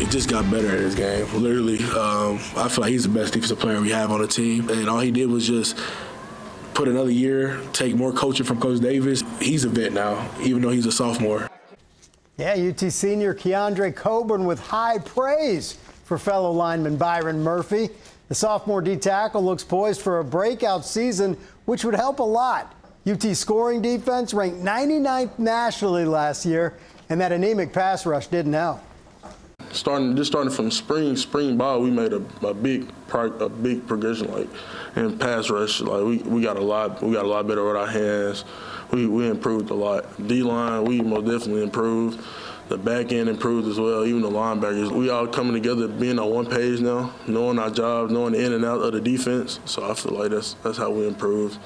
it just got better at his game. Literally, I feel like he's the best defensive player we have on the team. And all he did was just put another year, take more coaching from Coach Davis. He's a vet now, even though he's a sophomore. Yeah, UT senior Keandre Coburn with high praise for fellow lineman Byron Murphy. The sophomore D-tackle looks poised for a breakout season, which would help a lot. UT scoring defense ranked 99th nationally last year, and that anemic pass rush didn't help. Starting from spring ball, we made a big progression, like in pass rush. Like we got a lot better with our hands. We improved a lot. D line, we most definitely improved. The back end improved as well. Even the linebackers, we all coming together, being on one page now, knowing our job, knowing the in and out of the defense. So I feel like that's how we improved.